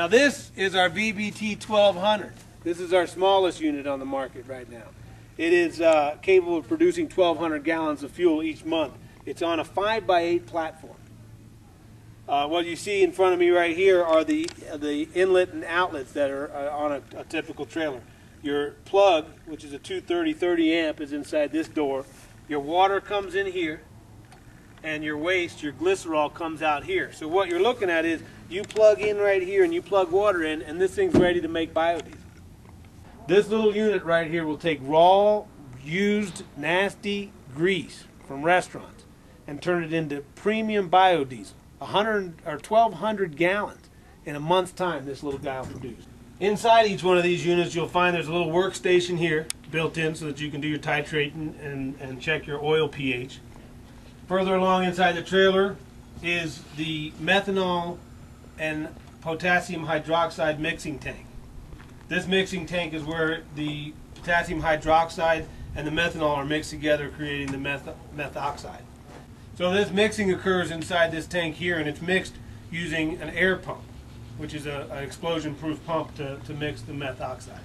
Now this is our VBT 1200. This is our smallest unit on the market right now. It is capable of producing 1,200 gallons of fuel each month. It's on a 5x8 platform. What you see in front of me right here are the inlet and outlets that are on a typical trailer. Your plug, which is a 230 30 amp, is inside this door. Your water comes in here, and your waste, your glycerol, comes out here. So what you're looking at is you plug in right here and you plug water in, and this thing's ready to make biodiesel. This little unit right here will take raw, used, nasty grease from restaurants and turn it into premium biodiesel. 1,200 gallons in a month's time this little guy will produce. Inside each one of these units you'll find there's a little workstation here built in so that you can do your titrating and check your oil pH. Further along inside the trailer is the methanol and potassium hydroxide mixing tank. This mixing tank is where the potassium hydroxide and the methanol are mixed together, creating the methoxide. So this mixing occurs inside this tank here, and it's mixed using an air pump, which is an explosion-proof pump to mix the methoxide.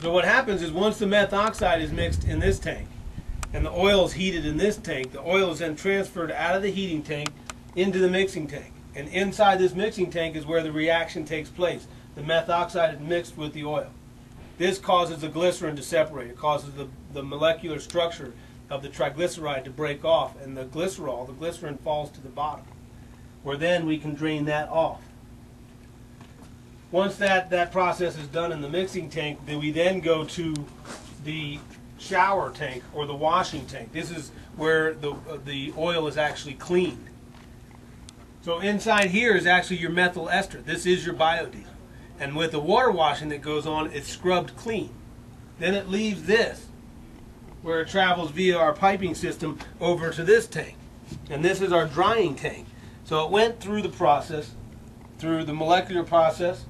So what happens is once the methoxide is mixed in this tank and the oil is heated in this tank, the oil is then transferred out of the heating tank into the mixing tank. And inside this mixing tank is where the reaction takes place. The methoxide is mixed with the oil. This causes the glycerin to separate. It causes the molecular structure of the triglyceride to break off, and the glycerol, the glycerin, falls to the bottom, where then we can drain that off. Once that process is done in the mixing tank, then we then go to the shower tank or the washing tank. This is where the oil is actually cleaned. So inside here is actually your methyl ester. This is your biodiesel. And with the water washing that goes on, it's scrubbed clean. Then it leaves this, where it travels via our piping system over to this tank. And this is our drying tank. So it went through the process, through the molecular process,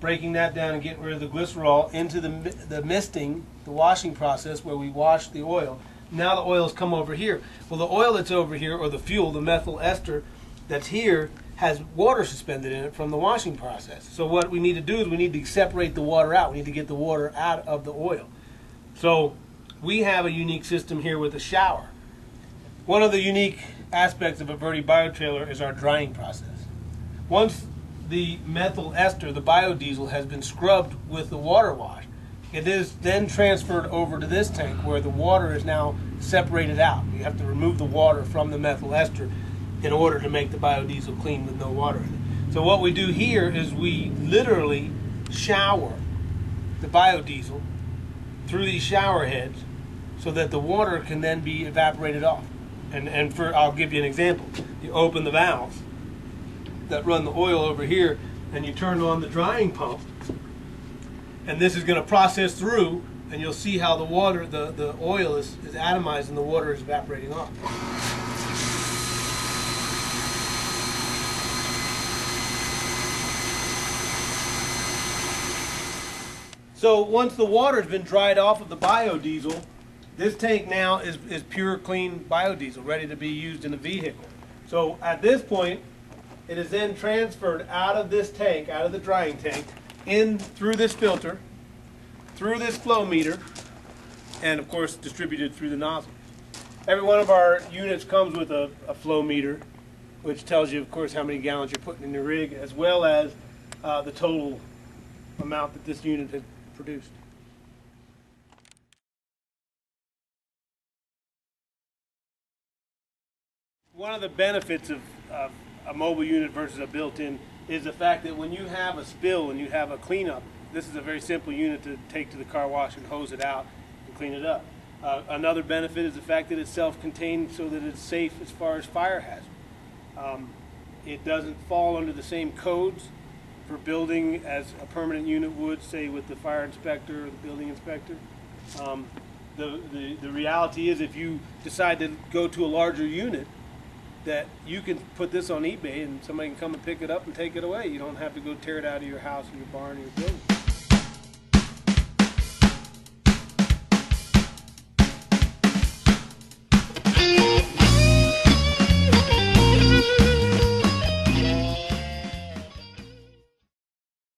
breaking that down and getting rid of the glycerol, into the misting, the washing process where we wash the oil. Now the oil's come over here. Well, the oil that's over here, or the fuel, the methyl ester that's here, has water suspended in it from the washing process. So what we need to do is we need to separate the water out. We need to get the water out of the oil. So we have a unique system here with a shower. One of the unique aspects of a Verde BioTrailer is our drying process. Once the methyl ester, the biodiesel, has been scrubbed with the water wash, it is then transferred over to this tank where the water is now separated out. You have to remove the water from the methyl ester in order to make the biodiesel clean with no water in it. So what we do here is we literally shower the biodiesel through these shower heads, so that the water can then be evaporated off. And I'll give you an example. You open the valves that run the oil over here, and you turn on the drying pump, and this is going to process through, and you'll see how the water, the oil is atomized and the water is evaporating off. So once the water's been dried off of the biodiesel, this tank now is pure, clean biodiesel, ready to be used in the vehicle. So at this point, it is then transferred out of this tank, out of the drying tank, in through this filter, through this flow meter, and of course distributed through the nozzle. Every one of our units comes with a flow meter, which tells you, of course, how many gallons you're putting in your rig, as well as the total amount that this unit has produced. One of the benefits of a mobile unit versus a built-in is the fact that when you have a spill and you have a cleanup, this is a very simple unit to take to the car wash and hose it out and clean it up. Another benefit is the fact that it's self-contained so that it's safe as far as fire hazard. It doesn't fall under the same codes for building as a permanent unit would, say, with the fire inspector or the building inspector. The reality is, if you decide to go to a larger unit, that you can put this on eBay and somebody can come and pick it up and take it away. You don't have to go tear it out of your house or your barn or your building.